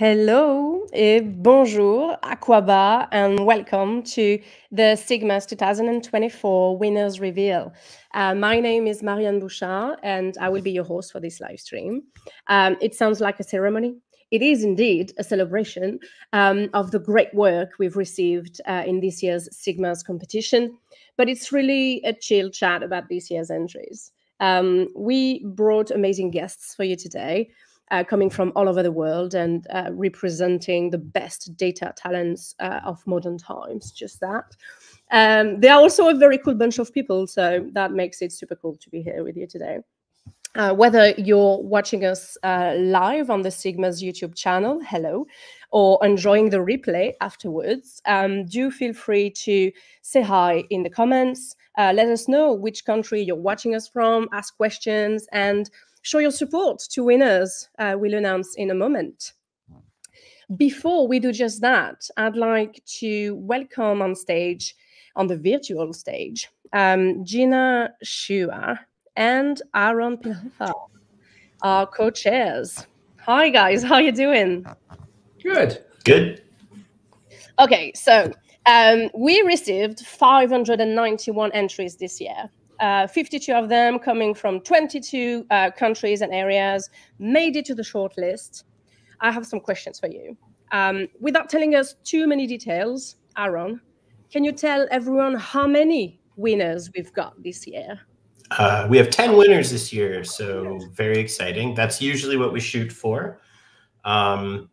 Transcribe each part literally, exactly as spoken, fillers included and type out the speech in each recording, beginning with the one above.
Hello, and bonjour, Aquaba, and welcome to the SIGMAs twenty twenty-four Winners Reveal. Uh, my name is Marianne Bouchard, and I will be your host for this live stream. Um, it sounds like a ceremony. It is indeed a celebration um, of the great work we've received uh, in this year's SIGMAs competition, but it's really a chill chat about this year's entries. Um, we brought amazing guests for you today. Uh, coming from all over the world and uh, representing the best data talents uh, of modern times, just that. Um, they are also a very cool bunch of people, so that makes it super cool to be here with you today. Uh, whether you're watching us uh, live on the SIGMAs YouTube channel, hello, or enjoying the replay afterwards, um, do feel free to say hi in the comments. Uh, let us know which country you're watching us from, ask questions, and show your support to winners. Uh, we'll announce in a moment. Before we do just that, I'd like to welcome on stage, on the virtual stage, um, Gina Chua and Aaron Pihar, our co-chairs. Hi guys, how are you doing? Good. Good. Okay, so um, we received five hundred ninety-one entries this year. Uh, fifty-two of them coming from twenty-two uh, countries and areas made it to the shortlist. I have some questions for you. Um, without telling us too many details, Aaron, can you tell everyone how many winners we've got this year? Uh, we have ten winners this year, so very exciting. That's usually what we shoot for. Um,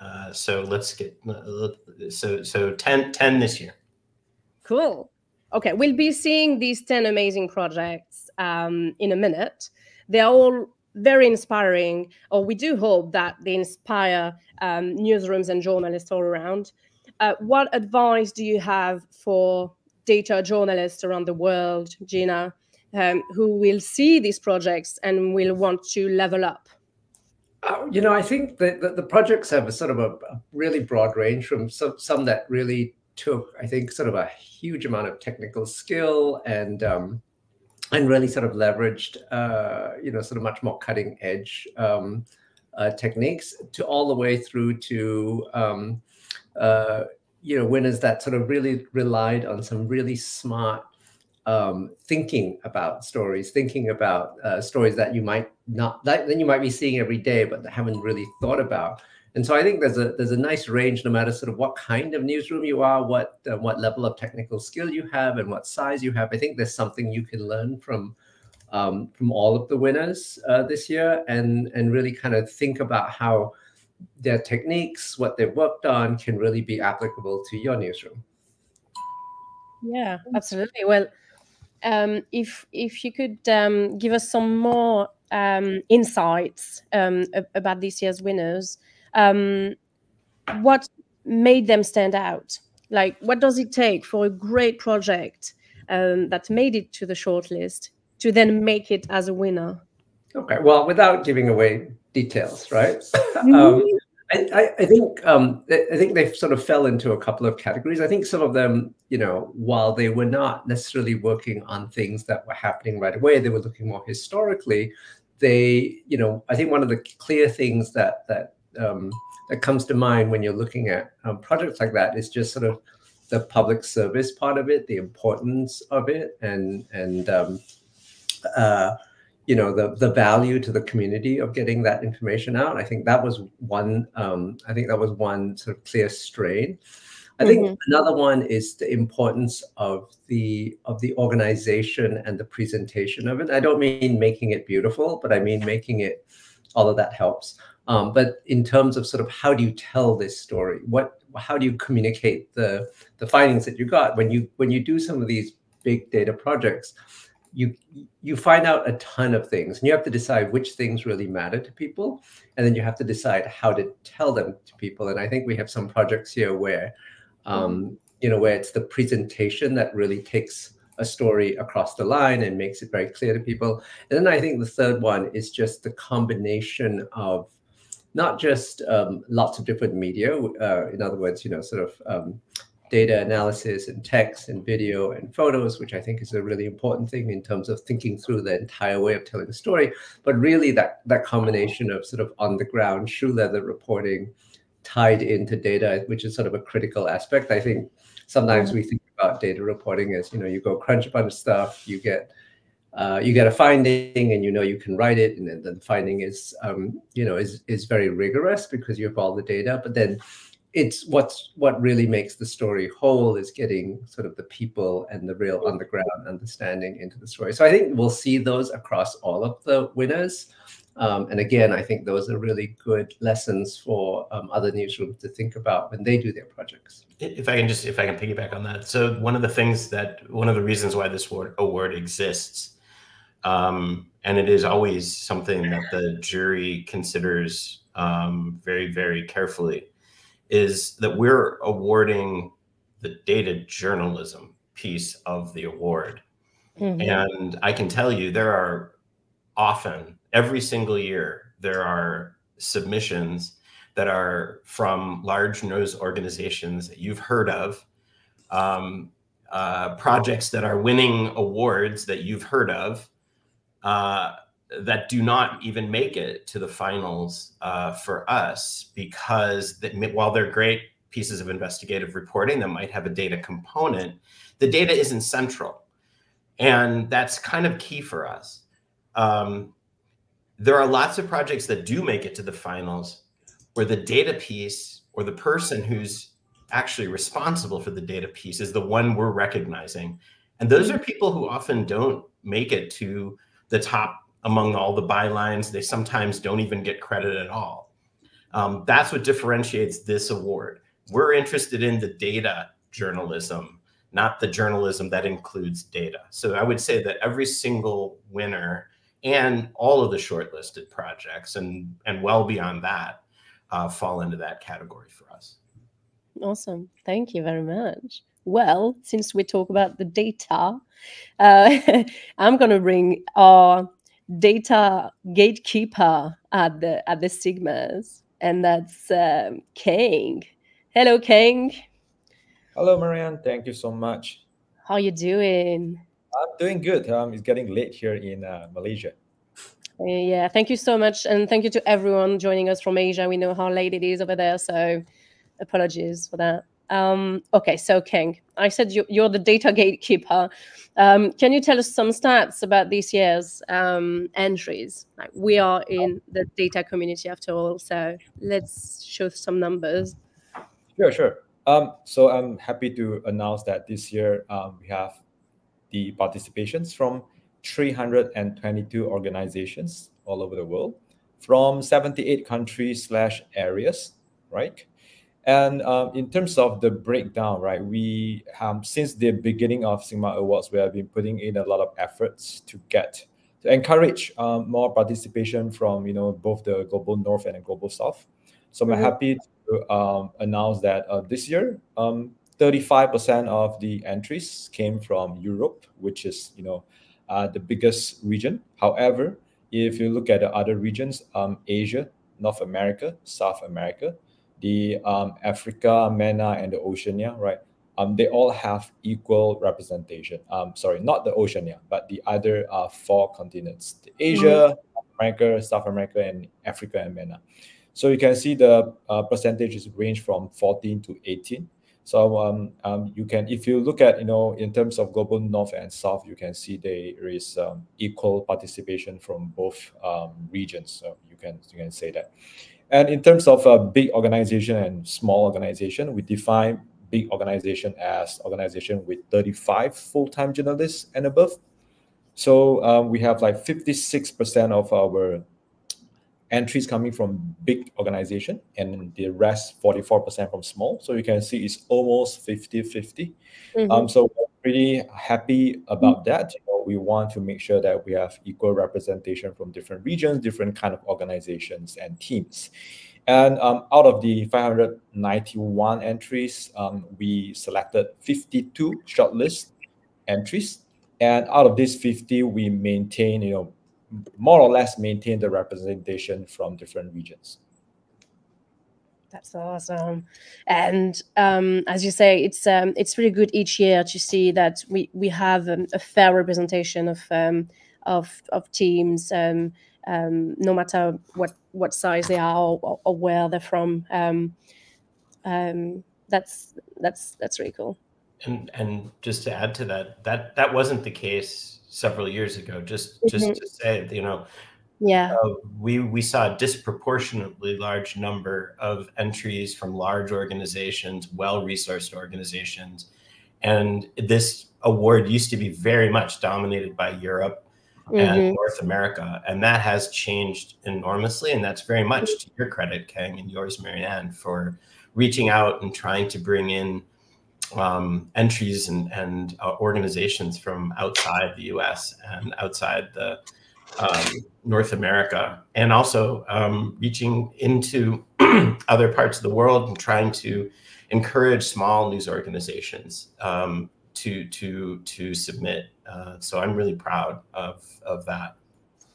uh, so let's get so so ten, ten this year. Cool. Okay, we'll be seeing these ten amazing projects um, in a minute. They're all very inspiring, or we do hope that they inspire um, newsrooms and journalists all around. Uh, what advice do you have for data journalists around the world, Gina, um, who will see these projects and will want to level up? Uh, you know, I think that the projects have a sort of a really broad range, from some, some that really took, I think, sort of a huge amount of technical skill and um, and really sort of leveraged, uh, you know, sort of much more cutting edge um, uh, techniques, to all the way through to, um, uh, you know, winners that sort of really relied on some really smart um, thinking about stories, thinking about uh, stories that you might not, that then you might be seeing every day, but haven't really thought about. And so I think there's a there's a nice range, no matter sort of what kind of newsroom you are, what uh, what level of technical skill you have, and what size you have. I think there's something you can learn from um, from all of the winners uh, this year, and and really kind of think about how their techniques, what they've worked on, can really be applicable to your newsroom. Yeah, absolutely. Well, um, if if you could um, give us some more um, insights um, about this year's winners. Um, what made them stand out? Like, what does it take for a great project um, that made it to the shortlist to then make it as a winner? Okay, well, without giving away details, right? um, I, I think um, I think they sort of fell into a couple of categories. I think some of them, you know, while they were not necessarily working on things that were happening right away, they were looking more historically. They, you know, I think one of the clear things that that Um, that comes to mind when you're looking at um, projects like that is just sort of the public service part of it, the importance of it, and and um, uh, you know, the the value to the community of getting that information out. I think that was one. Um, I think that was one sort of clear strain. I think mm-hmm. another one is the importance of the of the organization and the presentation of it. I don't mean making it beautiful, but I mean making it. All of that helps. Um, but in terms of sort of how do you tell this story? What, how do you communicate the the findings that you got? When you when you do some of these big data projects, you you find out a ton of things, and you have to decide which things really matter to people, and then you have to decide how to tell them to people. And I think we have some projects here where, um, you know, where it's the presentation that really takes a story across the line and makes it very clear to people. And then I think the third one is just the combination of not just um, lots of different media, uh, in other words, you know, sort of um, data analysis and text and video and photos, which I think is a really important thing in terms of thinking through the entire way of telling the story, but really that, that combination of sort of on the ground, shoe leather reporting, tied into data, which is sort of a critical aspect. I think sometimes we think about data reporting as, you know, you go crunch a bunch of stuff, you get uh, you get a finding, and you know you can write it, and then the finding is um, you know is is very rigorous because you have all the data. But then it's what's what really makes the story whole is getting sort of the people and the real on the ground understanding into the story. So I think we'll see those across all of the winners. Um, and again, I think those are really good lessons for um, other newsrooms to think about when they do their projects. If I can just, if I can piggyback on that. So one of the things that, one of the reasons why this award, award exists, um, and it is always something that the jury considers um, very, very carefully, is that we're awarding the data journalism piece of the award. Mm-hmm. And I can tell you there are often, every single year, there are submissions that are from large news organizations that you've heard of, um, uh, projects that are winning awards that you've heard of, uh, that do not even make it to the finals uh, for us, because they, while they're great pieces of investigative reporting that might have a data component, the data isn't central. And that's kind of key for us. Um, there are lots of projects that do make it to the finals where the data piece or the person who's actually responsible for the data piece is the one we're recognizing. And those are people who often don't make it to the top among all the bylines. They sometimes don't even get credit at all. Um, that's what differentiates this award. We're interested in the data journalism, not the journalism that includes data. So I would say that every single winner and all of the shortlisted projects and, and well beyond that uh, fall into that category for us. Awesome, thank you very much. Well, since we talk about the data, uh, I'm gonna ring our data gatekeeper at the at the SIGMAs, and that's um, Kang. Hello, Kang. Hello, Marianne. Thank you so much. How are you doing? I'm doing good. Um, it's getting late here in uh, Malaysia. Yeah, thank you so much, and thank you to everyone joining us from Asia. We know how late it is over there, so apologies for that. Um, okay, so Kang, I said you, you're the data gatekeeper. Um, can you tell us some stats about this year's um, entries? Like, we are in the data community after all, so let's show some numbers. Sure, sure. Um, so I'm happy to announce that this year um, we have the participations from three hundred twenty-two organizations all over the world, from seventy-eight countries slash areas, right? And um, in terms of the breakdown, right, we um, since the beginning of SIGMA Awards, we have been putting in a lot of efforts to get to encourage um, more participation from you know both the global north and the global south. So mm-hmm. I'm happy to um, announce that uh, this year, thirty-five percent um, of the entries came from Europe, which is you know uh, the biggest region. However, if you look at the other regions, um, Asia, North America, South America, the um, Africa, MENA, and the Oceania, right? Um, they all have equal representation. Um, sorry, not the Oceania, but the other uh, four continents, the Asia, mm-hmm. America, South America, and Africa, and MENA. So you can see the uh, percentages range from fourteen to eighteen. So um, um, you can, if you look at, you know, in terms of global north and south, you can see there is um, equal participation from both um, regions. So you can, you can say that. And in terms of uh, big organization and small organization, we define big organization as organization with thirty-five full-time journalists and above. So um, we have like fifty-six percent of our entries coming from big organization, and the rest forty-four percent from small. So you can see it's almost fifty fifty. Mm-hmm. Um, so we're pretty happy about that. You know, we want to make sure that we have equal representation from different regions, different kind of organizations and teams. And um, out of the five hundred ninety-one entries, um, we selected fifty-two shortlist entries. And out of these fifty, we maintain, you know, more or less maintain the representation from different regions. That's awesome. And um, as you say, it's um, it's really good each year to see that we, we have um, a fair representation of, um, of, of teams um, um, no matter what, what size they are or, or where they're from. Um, um, that's that's that's really cool. And and just to add to that, that that wasn't the case several years ago. Just just mm-hmm. to say, you know, yeah, uh, we we saw a disproportionately large number of entries from large organizations, well-resourced organizations, and this award used to be very much dominated by Europe mm-hmm. and North America, and that has changed enormously. And that's very much to your credit, Kang, and yours, Marianne, for reaching out and trying to bring in um, entries and, and uh, organizations from outside the U S and outside the um, North America, and also um, reaching into other parts of the world and trying to encourage small news organizations um, to to to submit. Uh, so I'm really proud of of that.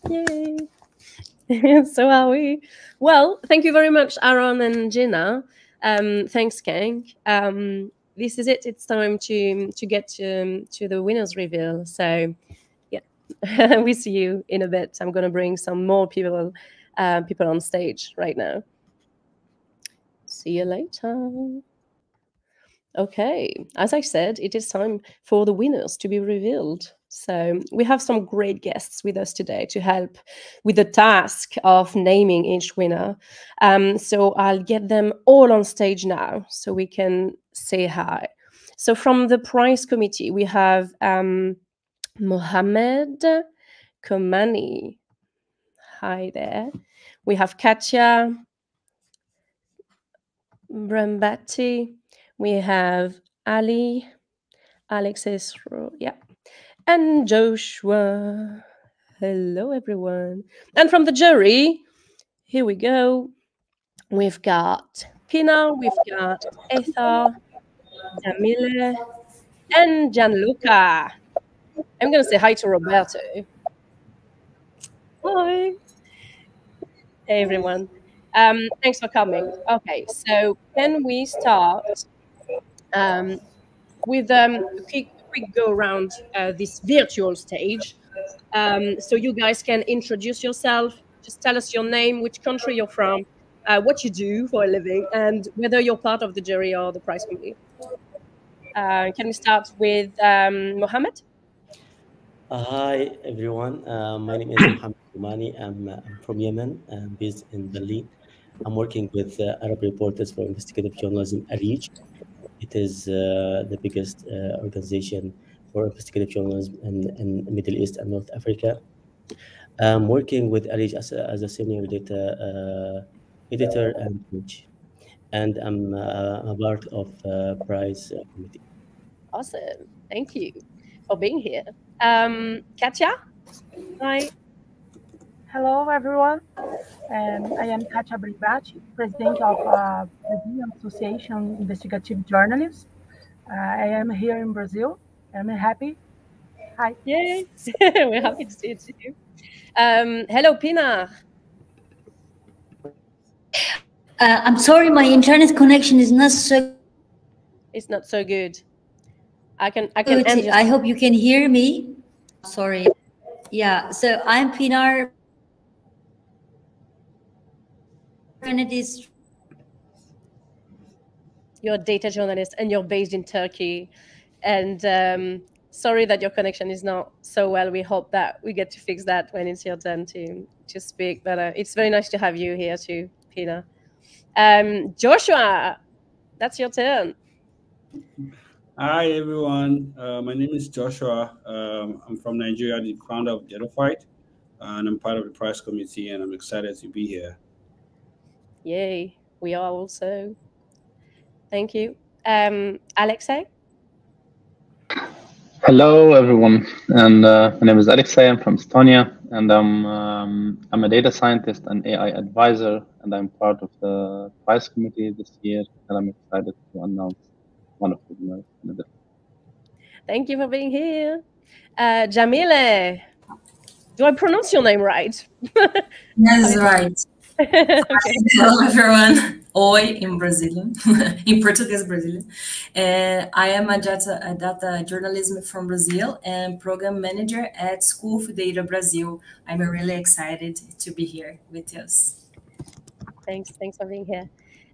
Yay. So are we. Well, thank you very much, Aaron and Gina. Um, thanks, Kang. Um, this is it. It's time to to get to, to the winners reveal. So, yeah, we see you in a bit. I'm going to bring some more people uh, people on stage right now. See you later. Okay, as I said, it is time for the winners to be revealed. So we have some great guests with us today to help with the task of naming each winner. Um, so I'll get them all on stage now so we can say hi. So from the prize committee, we have um, Mohamed Komani. Hi there. We have Katya Brambatti. We have Ali, Alexei, yeah, and Joshua. Hello, everyone. And from the jury, here we go. We've got Pinar, we've got Ethar, Jamile, and Gianluca. I'm going to say hi to Roberto. Hi. Hey, everyone. Um, thanks for coming. Okay, so can we start um, with um, a quick, quick go around uh, this virtual stage? Um, so you guys can introduce yourself, just tell us your name, which country you're from, uh, what you do for a living, and whether you're part of the jury or the prize committee. Uh, can we start with um, Mohamed? Uh, hi, everyone. Uh, my name is Mohamed Komani. I'm, uh, I'm from Yemen. I'm based in Berlin. I'm working with uh, Arab Reporters for Investigative Journalism, Arij. It is uh, the biggest uh, organization for investigative journalism in, in Middle East and North Africa. I'm working with Arij as a, as a senior data uh, editor and coach. And I'm uh, a part of the uh, prize committee. Awesome. Thank you for being here. Um, Katya? Hi. Hello, everyone. Um, I am Katya Brambatti, president of uh, the Association of Investigative Journalists. Uh, I am here in Brazil. I'm happy. Hi. Yay. We're happy to see you. Um, hello, Pinar. Uh, I'm sorry, my internet connection is not so. It's not so good. I can. I can. End I hope you can hear me. Sorry. Yeah. So I'm Pinar. And it is. You're a data journalist, and you're based in Turkey. And um, sorry that your connection is not so well. We hope that we get to fix that when it's your turn to to speak. But uh, it's very nice to have you here too, Pinar. Um, Joshua, that's your turn. Hi, everyone. Uh, my name is Joshua. Um, I'm from Nigeria, the founder of Datafight, and I'm part of the prize committee, and I'm excited to be here. Yay. We are also. Thank you. Um, Alexei? Hello, everyone. And uh, my name is Alexei. I'm from Estonia, and I'm, um, I'm a data scientist and A I advisor, and I'm part of the prize committee this year, and I'm excited to announce wonderful. Thank you for being here. Uh, Jamile, do I pronounce your name right? That's right. Okay. Hello, everyone. Oi in Brazilian, in Portuguese Brazilian. Uh, I am a data, a data journalism from Brazil and program manager at School for Data Brazil. I'm really excited to be here with us. Thanks, thanks for being here.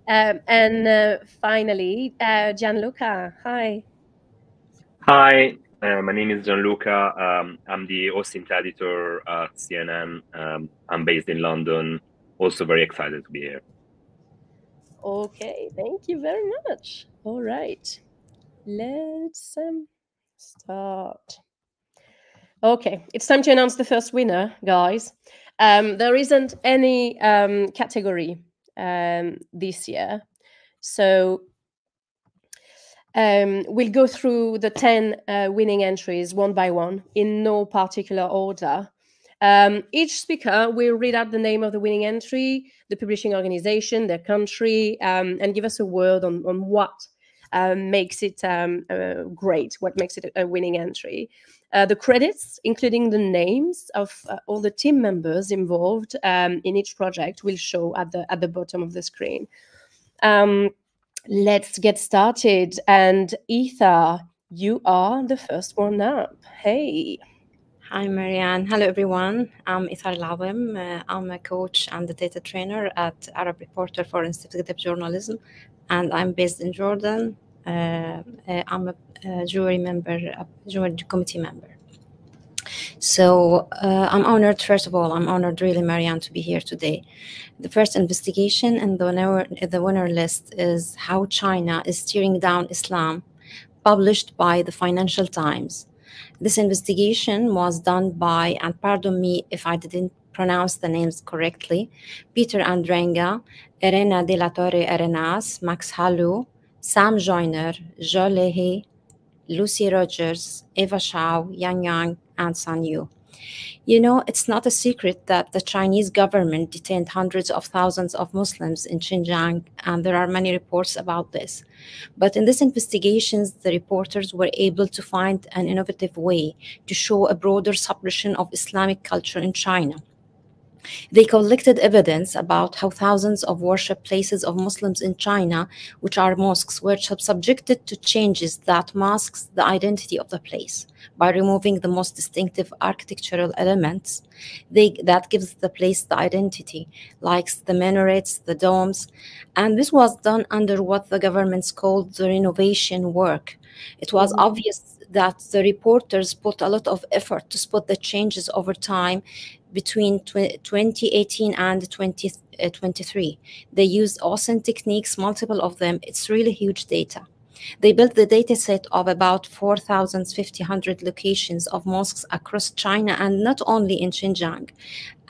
Um, and uh, finally, uh, Gianluca, hi. Hi, uh, my name is Gianluca. Um, I'm the Austin editor at C N N. Um, I'm based in London, also very excited to be here. Okay, thank you very much. All right, let's um, start. Okay, it's time to announce the first winner, guys. Um, there isn't any um, category um, this year. So um, we'll go through the ten uh, winning entries one by one in no particular order. Um, each speaker will read out the name of the winning entry, the publishing organization, their country, um, and give us a word on, on what um, makes it um, uh, great, what makes it a winning entry. Uh, the credits, including the names of uh, all the team members involved um, in each project, will show at the, at the bottom of the screen. Um, let's get started. And Ethar, you are the first one up. Hey. Hi, Marianne. Hello, everyone. I'm Ethar Lawem. Uh, I'm a coach and a data trainer at Arab Reporter for Investigative Journalism, and I'm based in Jordan. Uh, uh, I'm a, a jury member, a jury committee member. So uh, I'm honored, first of all, I'm honored really, Marianne, to be here today. The first investigation and the winner, the winner list is How China is Tearing Down Islam, published by the Financial Times. This investigation was done by, and pardon me if I didn't pronounce the names correctly, Peter Andrenga, Erena De La Torre Arenas, Max Halu, Sam Joyner, Zhou Lehe, Lucy Rogers, Eva Shao, Yang Yang, and Sun Yu. You know, it's not a secret that the Chinese government detained hundreds of thousands of Muslims in Xinjiang, and there are many reports about this. But in these investigations, the reporters were able to find an innovative way to show a broader suppression of Islamic culture in China. They collected evidence about how thousands of worship places of Muslims in China, which are mosques, were subjected to changes that masks the identity of the place by removing the most distinctive architectural elements they, that gives the place the identity, like the minarets, the domes. And this was done under what the governments called the renovation work. It was obvious that the reporters put a lot of effort to spot the changes over time. Between twenty eighteen and twenty twenty-three, they used awesome techniques, multiple of them. It's really huge data. They built the data set of about four thousand five hundred locations of mosques across China, and not only in Xinjiang.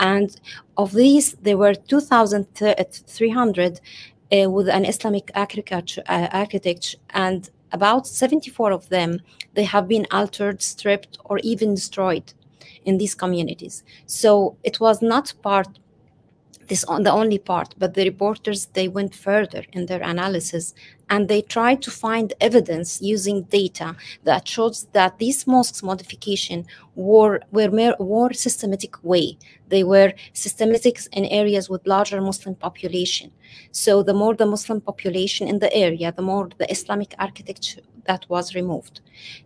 And of these, there were two thousand three hundred uh, with an Islamic architecture, uh, architecture and about seventy-four of them, they have been altered, stripped, or even destroyed in these communities. So it was not part, this on the only part, but the reporters, they went further in their analysis, and they tried to find evidence using data that shows that these mosques modification were were more, more systematic way. They were systematic in areas with larger Muslim population. So the more the Muslim population in the area, the more the Islamic architecture that was removed.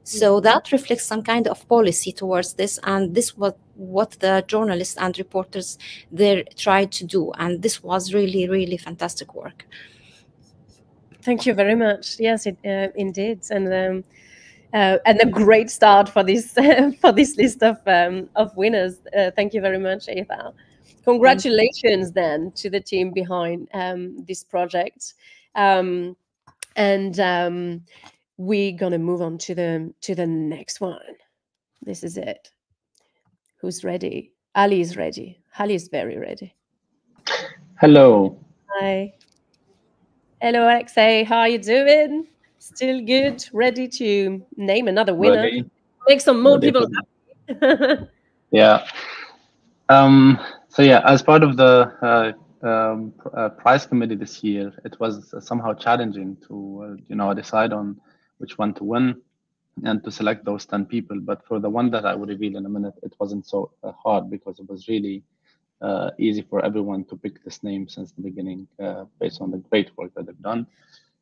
So that reflects some kind of policy towards this, and this was what the journalists and reporters there tried to do, and this was really, really fantastic work. Thank you very much. Yes, it, uh, indeed, and um, uh, and a great start for this for this list of um, of winners. Uh, thank you very much, Eva. Congratulations then to the team behind um, this project, um, and um, we're gonna move on to the to the next one. This is it. Who's ready? Ali is ready. Ali is very ready. Hello. Hi. Hello, Alexei. How are you doing? Still good? Ready to name another winner? Ready. Make some more ready people happy. Yeah. Um, so, yeah, as part of the uh, um, uh, prize committee this year, it was somehow challenging to, uh, you know, decide on which one to win and to select those ten people. But for the one that I will reveal in a minute, it wasn't so uh, hard because it was really uh, easy for everyone to pick this name since the beginning uh, based on the great work that they've done.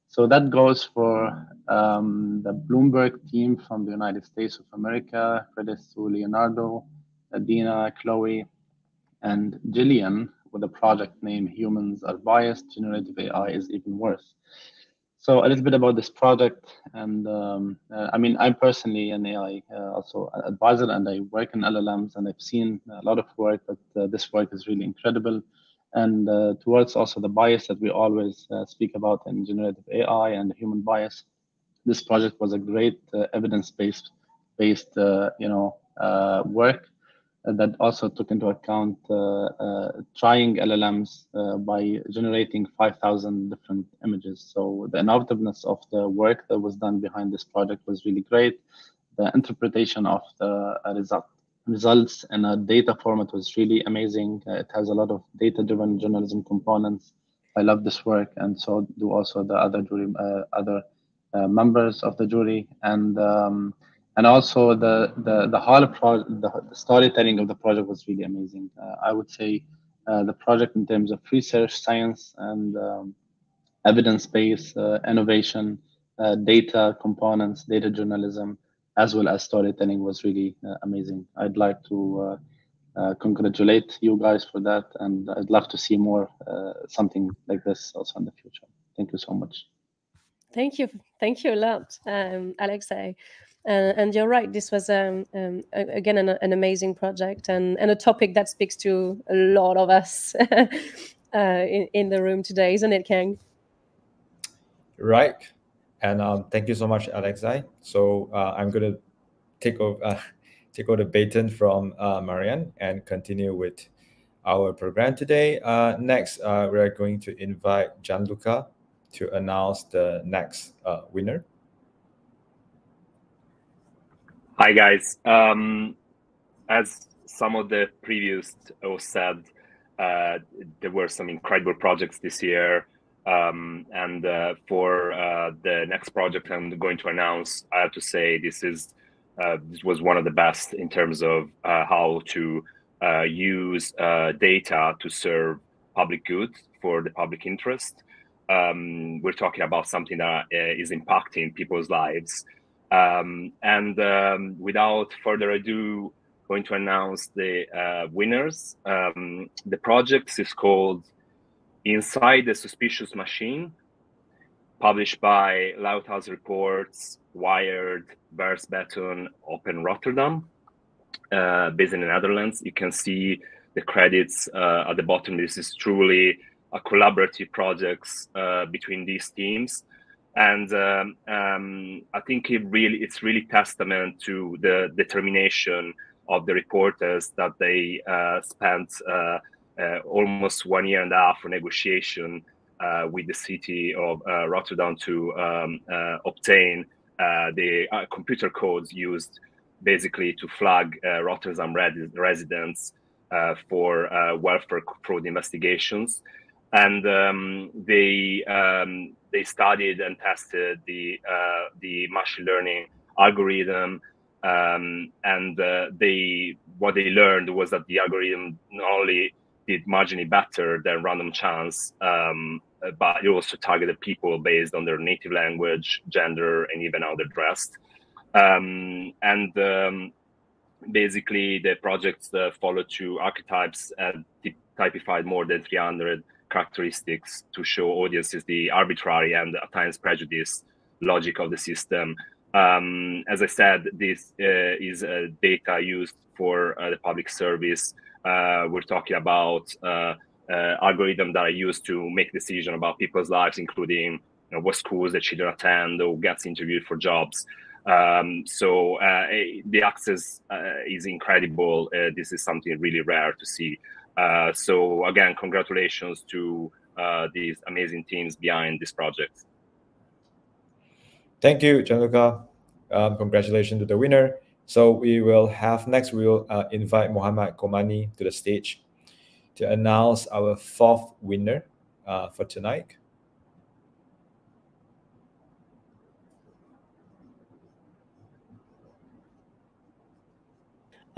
So that goes for um, the Bloomberg team from the United States of America, credits to Leonardo, Adina, Chloe, and Gillian with the project name Humans Are Biased, Generative A I is Even Worse. So a little bit about this project. And um, uh, I mean, I'm personally an A I uh, also advisor, and I work in L L Ms, and I've seen a lot of work, but uh, this work is really incredible. And uh, towards also the bias that we always uh, speak about in generative A I and human bias, this project was a great uh, evidence-based based, uh, you know, uh, work that also took into account uh, uh, trying L L Ms uh, by generating five thousand different images. So the innovativeness of the work that was done behind this project was really great. The interpretation of the result, results in a data format was really amazing. Uh, it has a lot of data-driven journalism components. I love this work, and so do also the other jury, uh, other uh, members of the jury. And um, And also the the the whole pro the, the storytelling of the project was really amazing. Uh, I would say uh, the project in terms of research, science, and um, evidence-based uh, innovation, uh, data components, data journalism, as well as storytelling was really uh, amazing. I'd like to uh, uh, congratulate you guys for that, and I'd love to see more uh, something like this also in the future. Thank you so much. Thank you, thank you a lot, um, Alexei. Uh, and you're right, this was, um, um, again, an, an amazing project and, and a topic that speaks to a lot of us uh, in, in the room today, isn't it, Kang? Right. And um, thank you so much, Alexei. So uh, I'm going to take over, uh, take over the baton from uh, Marianne and continue with our program today. Uh, next, uh, we're going to invite Gianluca to announce the next uh, winner. Hi guys, um, as some of the previous said, uh, there were some incredible projects this year, um, and uh, for uh, the next project I'm going to announce, I have to say this is uh, this was one of the best in terms of uh, how to uh, use uh, data to serve public good for the public interest. Um, we're talking about something that is impacting people's lives. Um, and um, without further ado, going to announce the uh, winners. Um, the project is called Inside the Suspicious Machine, published by Lighthouse Reports, Wired, Versbeton, Open Rotterdam, uh, based in the Netherlands. You can see the credits uh, at the bottom. This is truly a collaborative project uh, between these teams. And um, um, I think it really, it's really testament to the determination of the reporters that they uh, spent uh, uh, almost one year and a half for negotiation uh, with the city of uh, Rotterdam to um, uh, obtain uh, the uh, computer codes used basically to flag uh, Rotterdam res residents uh, for uh, welfare fraud investigations. And um, they um, they studied and tested the uh, the machine learning algorithm, um, and uh, they what they learned was that the algorithm not only did marginally better than random chance, um, but it also targeted people based on their native language, gender, and even how they're dressed. Um, and um, basically, the projects uh, followed two archetypes and typified more than three hundred. Characteristics to show audiences the arbitrary and at times prejudice logic of the system. Um, as I said, this uh, is uh, data used for uh, the public service. Uh, we're talking about uh, uh, algorithms that are used to make decisions about people's lives, including you know, what schools the children attend or gets interviewed for jobs. Um, so uh, the access uh, is incredible. Uh, this is something really rare to see. Uh, so again, congratulations to uh, these amazing teams behind this project. Thank you, Gianluca. Um, congratulations to the winner. So we will have next, we will uh, invite Mohamed Komani to the stage to announce our fourth winner uh, for tonight.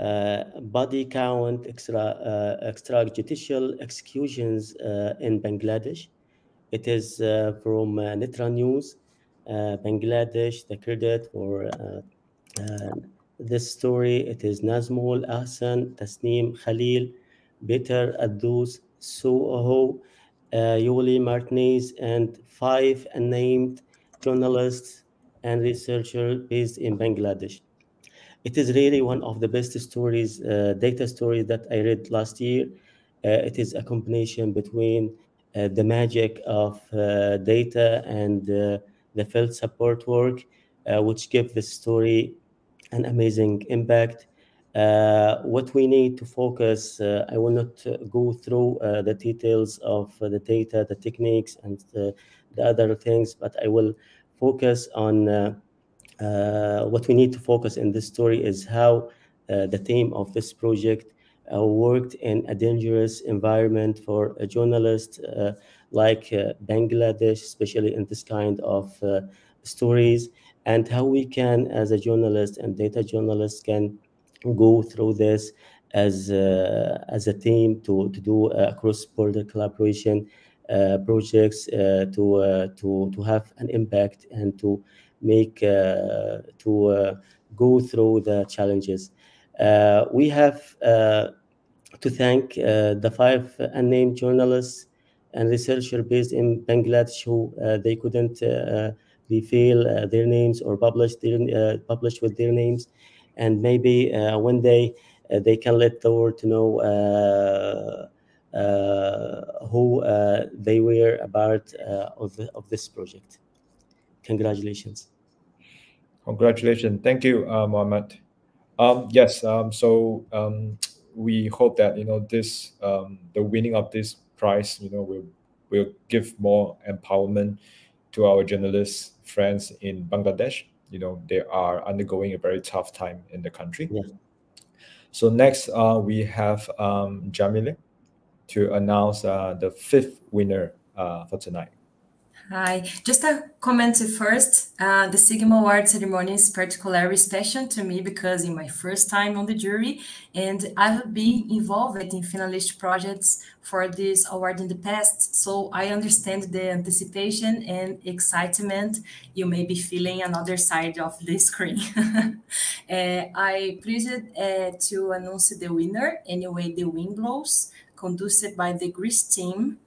uh, body count, extra uh, extrajudicial executions uh, in Bangladesh. It is uh, from uh, Netra News, uh, Bangladesh, the credit for uh, uh, this story. It is Nazmul, Ahsan, Tasneem, Khalil, Peter, Addus, Soho, uh, Yuli Martinez, and five unnamed journalists and researchers based in Bangladesh. It is really one of the best stories, uh, data stories that I read last year. Uh, it is a combination between uh, the magic of uh, data and uh, the field support work, uh, which give the story an amazing impact. Uh, what we need to focus, uh, I will not uh, go through uh, the details of uh, the data, the techniques, and uh, the other things, but I will focus on uh, uh, what we need to focus in this story is how uh, the team of this project uh, worked in a dangerous environment for a journalist uh, like uh, Bangladesh, especially in this kind of uh, stories, and how we can, as a journalist and data journalist, can go through this as uh, as a team to to do uh, cross-border collaboration uh, projects uh, to uh, to to have an impact and to make uh, to uh, go through the challenges. Uh, we have uh, to thank uh, the five unnamed journalists and researchers based in Bangladesh who uh, they couldn't uh, reveal uh, their names or publish their uh, publish with their names. And maybe uh, one day uh, they can let the world to know uh, uh, who uh, they were a part uh, of, the, of this project. Congratulations. Congratulations. Thank you, uh, Mohamed. Um, yes, um, so um, we hope that, you know, this, um, the winning of this prize, you know, will, will give more empowerment to our journalists, friends in Bangladesh. You know, they are undergoing a very tough time in the country. Yeah. So next, uh, we have um, Jamile to announce uh, the fifth winner uh, for tonight. Hi, just a comment first. Uh, the SIGMA award ceremony is particularly special to me because it's my first time on the jury, and I have been involved in finalist projects for this award in the past. So I understand the anticipation and excitement you may be feeling on the other side of the screen. uh, I pleased uh, to announce the winner, anyway, the wind blows, conducted by the Greece team.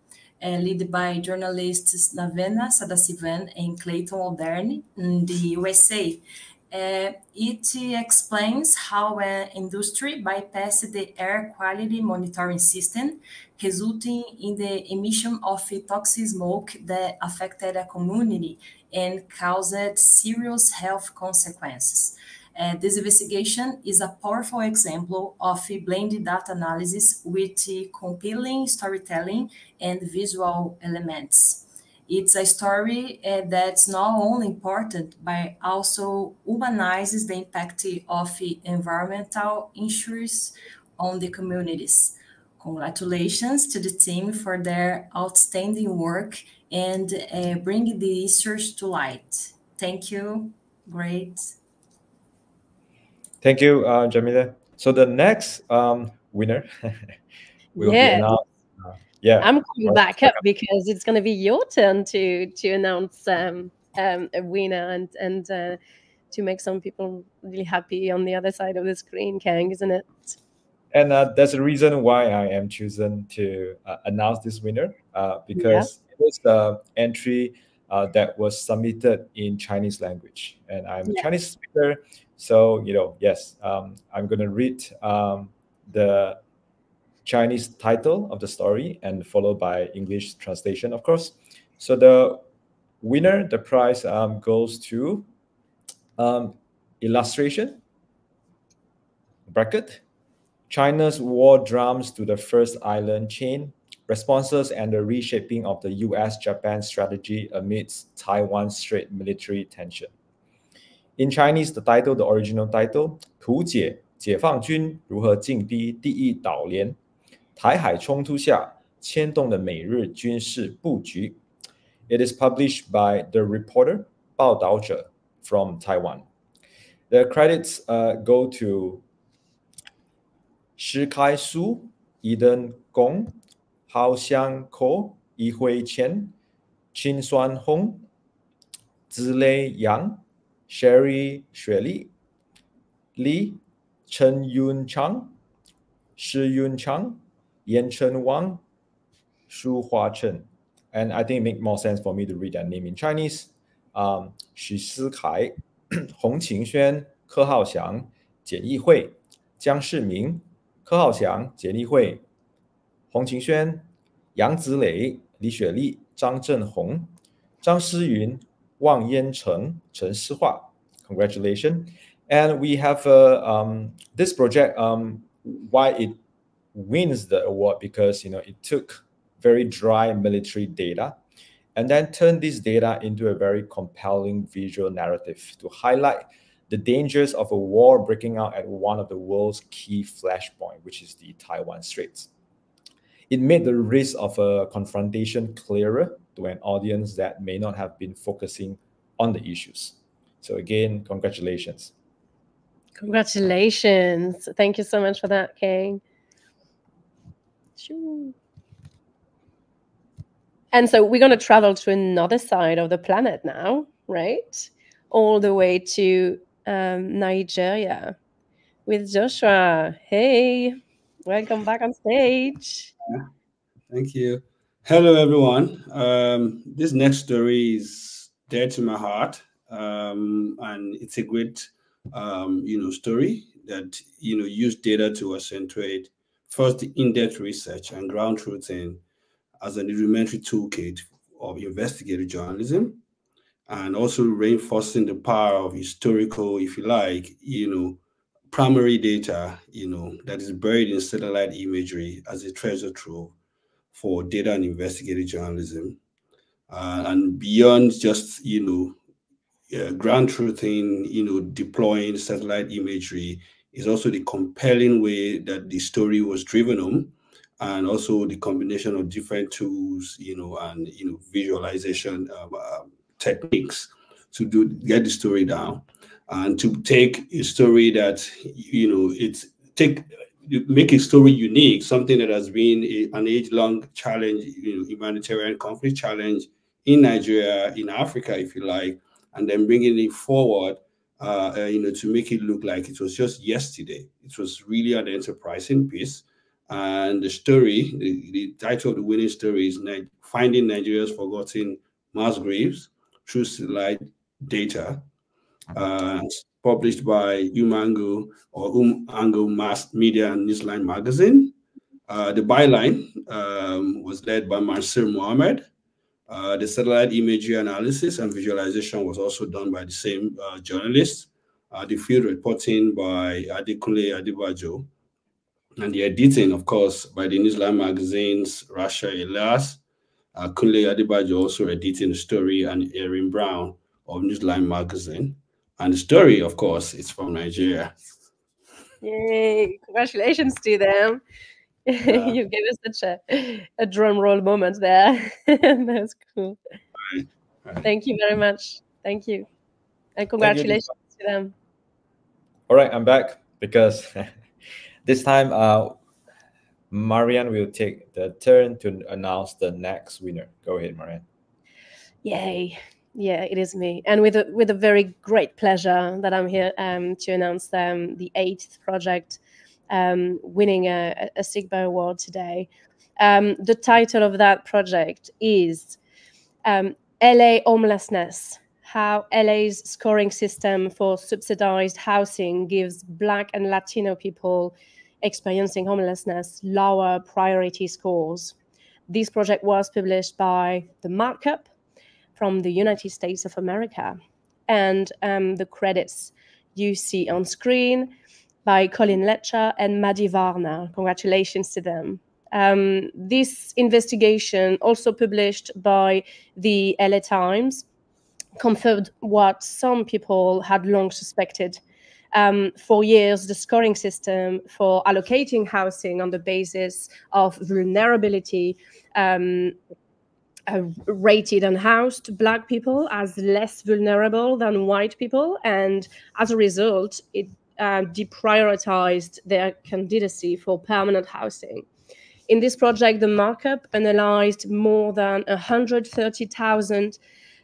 Uh, led by journalists Navena Sadasivan and Clayton O'Dern in the U S A. Uh, it explains how an industry bypassed the air quality monitoring system, resulting in the emission of toxic smoke that affected a community and caused serious health consequences. Uh, this investigation is a powerful example of blended data analysis with compelling storytelling and visual elements. It's a story uh, that's not only important, but also humanizes the impact of environmental issues on the communities. Congratulations to the team for their outstanding work and uh, bringing the research to light. Thank you. Great. Thank you, uh, Jamila. So the next um, winner will yeah. be announced. Uh, yeah, I'm coming back up because it's going to be your turn to to announce um, um, a winner and and uh, to make some people really happy on the other side of the screen, Kang, isn't it? And uh, that's the reason why I am chosen to uh, announce this winner uh, because yeah. it was the entry uh, that was submitted in Chinese language, and I'm yeah. a Chinese speaker. So, you know, yes, um, I'm going to read um, the Chinese title of the story and followed by English translation, of course. So the winner, the prize um, goes to um, illustration, bracket, China's war drums to the first island chain, responses and the reshaping of the U S Japan strategy amidst Taiwan Strait military tension. In Chinese, the title, the original title, 图解解放军如何进逼第一岛联台海冲突下牵动的美日军事布局 It is published by The Reporter, 报道者 from Taiwan. The credits uh, go to 石开树、伊登公、郝祥科、易慧谦、秦酸红、子雷阳、Sherry 雪莉、李陈云昌、石云昌、严晨王、舒华晨。And I think it makes more sense for me to read that name in Chinese. Um, 许思凯、洪晴轩、柯浩翔、简议会、江世明、柯浩翔、简议会、洪晴轩、杨子磊、李雪莉、张振宏、张诗云、望燕成、陈思化。Congratulations. And we have uh, um, this project. Um, why it wins the award because you know it took very dry military data and then turn this data into a very compelling visual narrative to highlight the dangers of a war breaking out at one of the world's key flashpoints, which is the Taiwan Straits. It made the risk of a confrontation clearer to an audience that may not have been focusing on the issues. So again, congratulations. Congratulations. Thank you so much for that, Kang. Shoo. And so we're going to travel to another side of the planet now, right? All the way to um, Nigeria with Joshua. Hey, welcome back on stage. Thank you. Hello, everyone. Um, this next story is dear to my heart. Um, and it's a great, um, you know, story that, you know, used data to accentuate first the in-depth research and ground truth in as an elementary toolkit of investigative journalism, and also reinforcing the power of historical, if you like, you know, primary data, you know, that is buried in satellite imagery as a treasure trove for data and investigative journalism. Uh, and beyond just, you know, uh, ground truthing, you know, deploying satellite imagery is also the compelling way that the story was driven home, and also the combination of different tools, you know, and, you know, visualization um, uh, techniques to do get the story down, and to take a story that, you know, it's take make a story unique, something that has been a, an age-long challenge, you know, humanitarian conflict challenge in Nigeria, in Africa, if you like, and then bringing it forward, uh, uh, you know, to make it look like it was just yesterday. It was really an enterprising piece. And the story, the, the title of the winning story is Finding Nigeria's Forgotten Mass Graves Through Satellite Data, uh, published by Umango or Umango Mass Media and Newsline Magazine. Uh, the byline um, was led by Mansur Mohammed. Uh, the satellite imagery analysis and visualization was also done by the same uh, journalist. Uh, the field reporting by Adekunle Adebajo, and the editing, of course, by the Newsline Magazine's Rasha Elias. Uh, Kunle Adebajo also editing the story, and Erin Brown of Newsline Magazine. And the story, of course, is from Nigeria. Yay! Congratulations to them. Yeah. You gave us such a, a drum roll moment there. That was cool. Right. Right. Thank you very much. Thank you. And congratulations you. to them. All right, I'm back because... This time, uh, Marianne will take the turn to announce the next winner. Go ahead, Marianne. Yay. Yeah, it is me. And with a, with a very great pleasure that I'm here um, to announce um, the eighth project um, winning a, a SIGMA award today. Um, the title of that project is um, L A Homelessness, How L A's scoring system for subsidized housing gives Black and Latino people experiencing homelessness lower priority scores. This project was published by The Markup from the United States of America. And um, the credits you see on screen by Colin Letcher and Maddy Varner. Congratulations to them. Um, this investigation, also published by the L A Times, confirmed what some people had long suspected. Um, for years, the scoring system for allocating housing on the basis of vulnerability um, uh, rated unhoused Black people as less vulnerable than white people. And as a result, it uh, deprioritized their candidacy for permanent housing. In this project, The Markup analyzed more than one hundred thirty thousand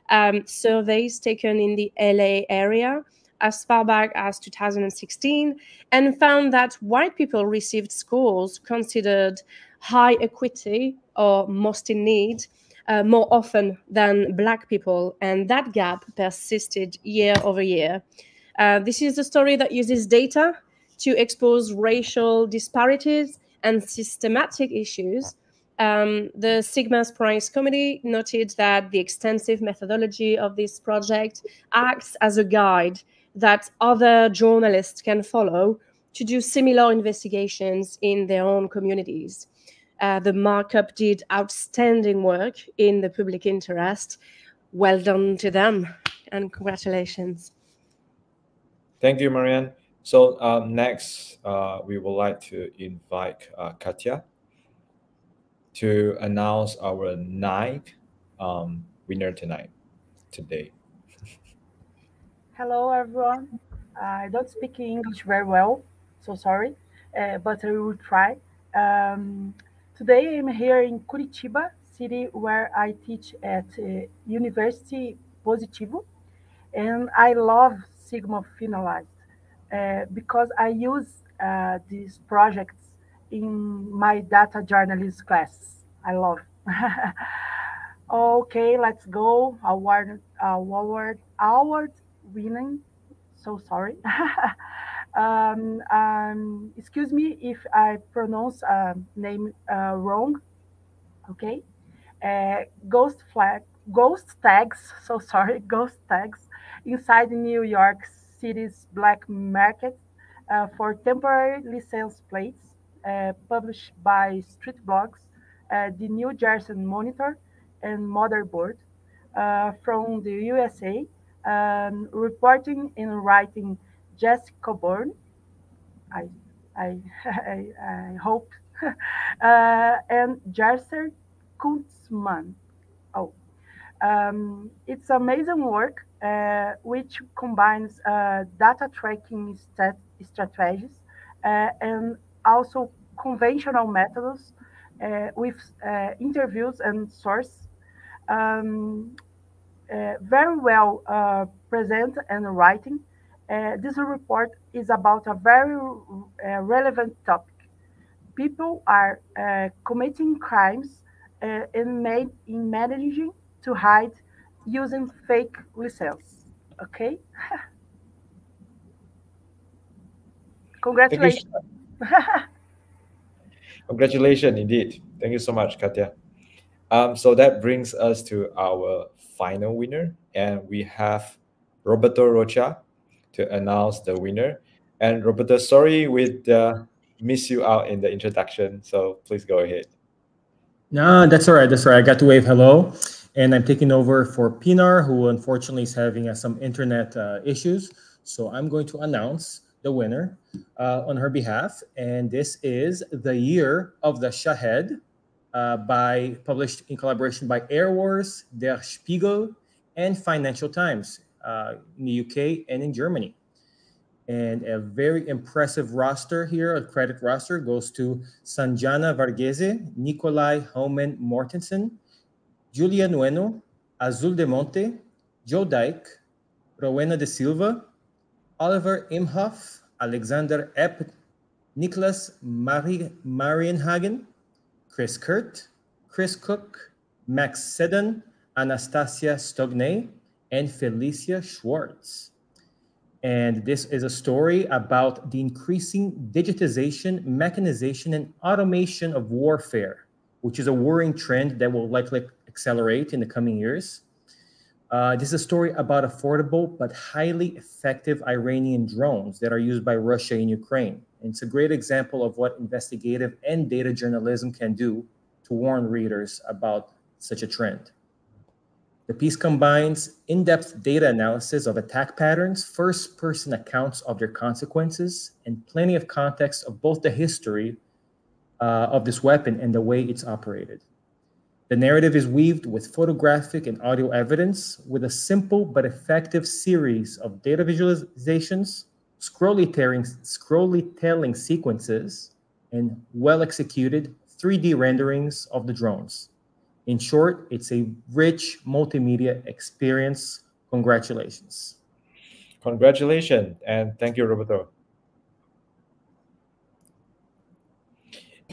um, surveys taken in the L A area as far back as two thousand sixteen, and found that white people received scores considered high equity or most in need uh, more often than black people, and that gap persisted year over year. Uh, this is a story that uses data to expose racial disparities and systematic issues. Um, the SIGMAs Prize Committee noted that the extensive methodology of this project acts as a guide that other journalists can follow to do similar investigations in their own communities. Uh, the Markup did outstanding work in the public interest. Well done to them, and congratulations. Thank you, Marianne. So um, next, uh, we would like to invite uh, Katya to announce our ninth um, winner tonight, today. Hello, everyone. I don't speak English very well, so sorry, uh, but I will try. Um, today I'm here in Curitiba city, where I teach at uh, University Positivo, and I love Sigma Finalized uh, because I use uh, these projects in my data journalist class. I love. Okay, let's go. Award, award, award winning. So sorry. um, um, excuse me if I pronounce uh, name uh, wrong. Okay. Uh, ghost flag, ghost tags. So sorry, ghost tags inside New York City's black market uh, for temporary license plates. Uh, published by street blogs, uh, the New Jersey Monitor and Motherboard uh, from the U S A, um, reporting and writing Jesse Coburn, I, I, I, I hope, uh, and Jersey Kuntzman. Oh, um, it's amazing work, uh, which combines uh, data tracking stat strategies uh, and also conventional methods uh, with uh, interviews and source, um, uh, very well uh, present and writing. Uh, this report is about a very uh, relevant topic. People are uh, committing crimes uh, and made in managing to hide using fake licenses. Okay? Congratulations. Congratulations indeed. Thank you so much, Katya. Um, so that brings us to our final winner, and we have Roberto Rocha to announce the winner. And Roberto, sorry we uh, missed you out in the introduction, so please go ahead. No, that's all right. That's all right. I got to wave hello, and I'm taking over for Pinar, who unfortunately is having uh, some internet uh, issues. So I'm going to announce the winner uh, on her behalf, and this is The Year of the Shahed, uh, by published in collaboration by Air Wars, Der Spiegel, and Financial Times uh, in the U K and in Germany. And a very impressive roster here, a credit roster, goes to Sanjana Varghese, Nikolai Homan Mortensen, Julia Nueno, Azul de Monte, Joe Dyke, Rowena de Silva, Oliver Imhoff, Alexander Epp, Niklas Marie Marienhagen, Chris Kurt, Chris Cook, Max Sedan, Anastasia Stognay, and Felicia Schwartz. And this is a story about the increasing digitization, mechanization, and automation of warfare, which is a worrying trend that will likely accelerate in the coming years. Uh, this is a story about affordable but highly effective Iranian drones that are used by Russia in Ukraine. And it's a great example of what investigative and data journalism can do to warn readers about such a trend. The piece combines in-depth data analysis of attack patterns, first-person accounts of their consequences, and plenty of context of both the history uh, of this weapon and the way it's operated. The narrative is weaved with photographic and audio evidence, with a simple but effective series of data visualizations, scrolly-telling scrolly-telling sequences, and well-executed three D renderings of the drones. In short, it's a rich multimedia experience. Congratulations. Congratulations, and thank you, Roberto.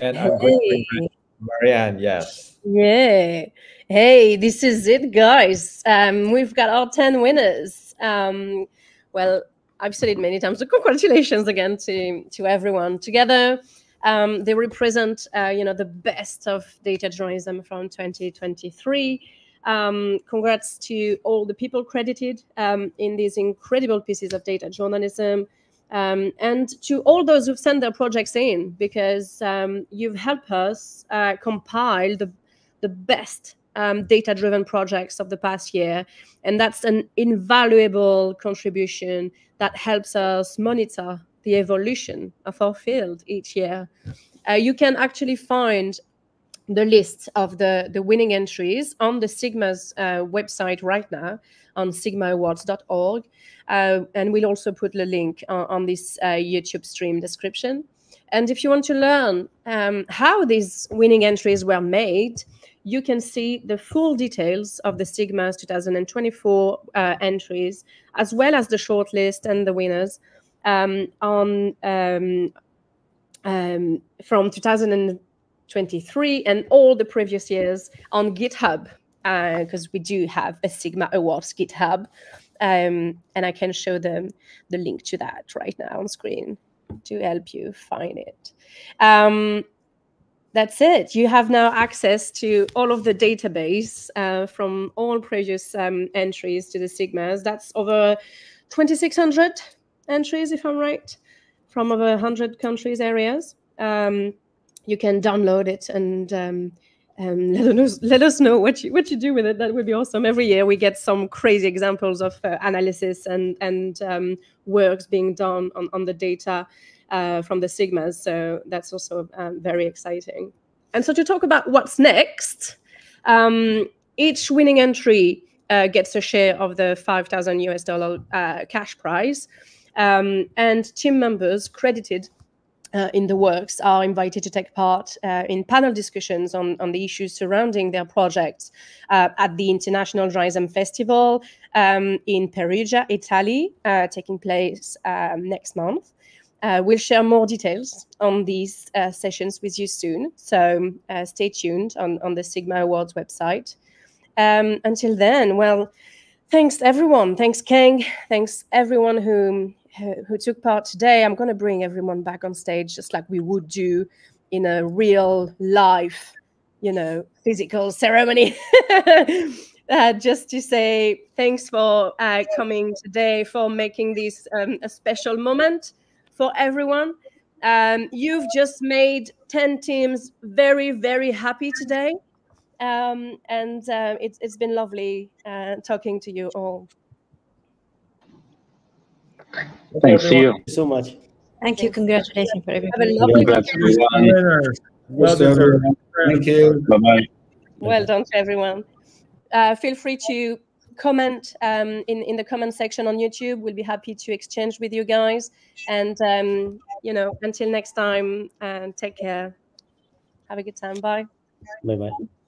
And I'm going to bring Marianne, yes. Yeah. Hey, this is it, guys. Um, we've got our ten winners. Um, well, I've said it many times, so congratulations again to, to everyone. Together, um, they represent, uh, you know, the best of data journalism from twenty twenty-three. Um, congrats to all the people credited um, in these incredible pieces of data journalism, um, and to all those who've sent their projects in, because um, you've helped us uh, compile the, the best um, data-driven projects of the past year. And that's an invaluable contribution that helps us monitor the evolution of our field each year. Uh, you can actually find the list of the, the winning entries on the SIGMAs uh, website right now on sigma awards dot org. Uh, and we'll also put the link on, on this uh, YouTube stream description. And if you want to learn um, how these winning entries were made, you can see the full details of the SIGMAs twenty twenty-four uh, entries, as well as the shortlist and the winners um, on um, um, from two thousand twenty-three and all the previous years on GitHub, because uh, we do have a Sigma Awards GitHub, um, and I can show them the link to that right now on screen to help you find it. Um, that's it. You have now access to all of the database uh, from all previous um, entries to the Sigmas. That's over twenty-six hundred entries, if I'm right, from over one hundred countries, areas. Um, You can download it and um, um, let us let us know what you what you do with it. That would be awesome. Every year we get some crazy examples of uh, analysis and and um, works being done on on the data uh, from the Sigmas. So that's also um, very exciting. And so to talk about what's next, um, each winning entry uh, gets a share of the five thousand U S dollar uh, cash prize, um, and team members credited Uh, in the works are invited to take part uh, in panel discussions on, on the issues surrounding their projects uh, at the International Journalism Festival um, in Perugia, Italy, uh, taking place um, next month. Uh, we'll share more details on these uh, sessions with you soon, so uh, stay tuned on, on the Sigma Awards website. Um, until then, well, thanks everyone. Thanks Kang. Thanks everyone who... who took part today. I'm going to bring everyone back on stage just like we would do in a real live, you know, physical ceremony. uh, just to say thanks for uh, coming today, for making this um, a special moment for everyone. Um, you've just made ten teams very, very happy today. Um, and uh, it's, it's been lovely uh, talking to you all. Thanks to you. Thank you so much. Thank you. Congratulations for everything. Have a lovely day. Well done. Thank you. Bye bye. Well done to everyone. Uh, feel free to comment um, in in the comment section on YouTube. We'll be happy to exchange with you guys. And um, you know, until next time, and uh, take care. Have a good time. Bye. Bye bye.